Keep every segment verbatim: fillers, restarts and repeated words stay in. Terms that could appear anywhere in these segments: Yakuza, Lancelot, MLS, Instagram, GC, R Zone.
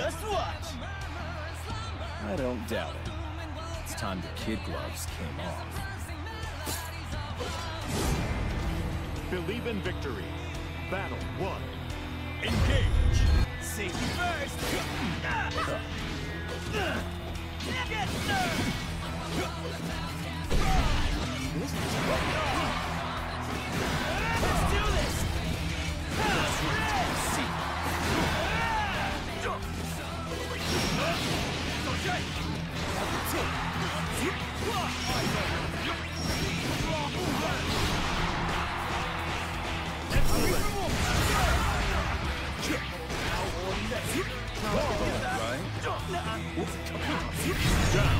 Just watch. I don't doubt it. It's time the kid gloves came off. Believe in victory. Battle one. Engage. Safety first. Yes, sir. This is right. Let's do this. Let's see. Down.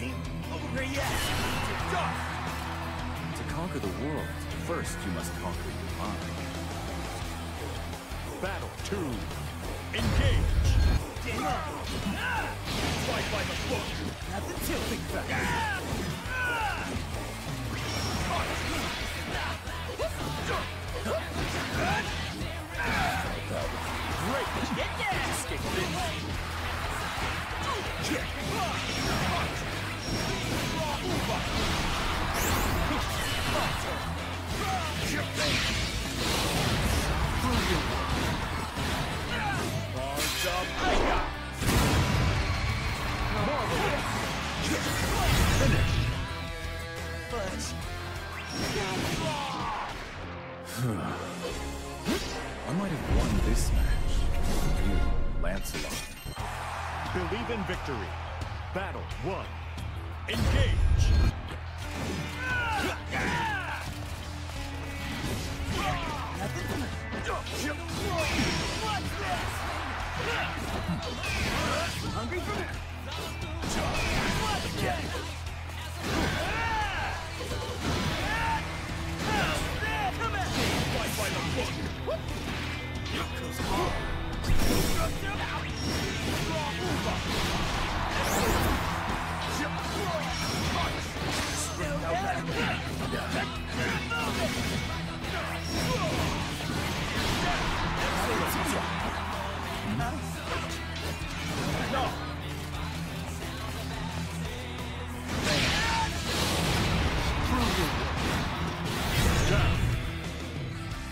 It ain't over yet. To conquer the world, first you must conquer your mind. Battle two. Engage. Fight by the book. Have the tilting back. Great. Get there. Check! I might have won this match. You, Lancelot. Believe in victory. Battle one. Engage. Hungry for it. Come at me. Fight by the book. Yakuza.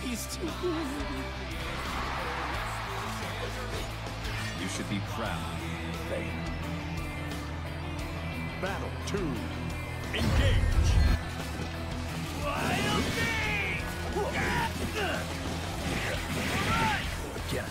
He's too cool. You should be proud, Bane. Battle two. Engage. Wild beast! Again.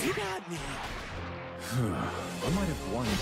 You got me. I might have won.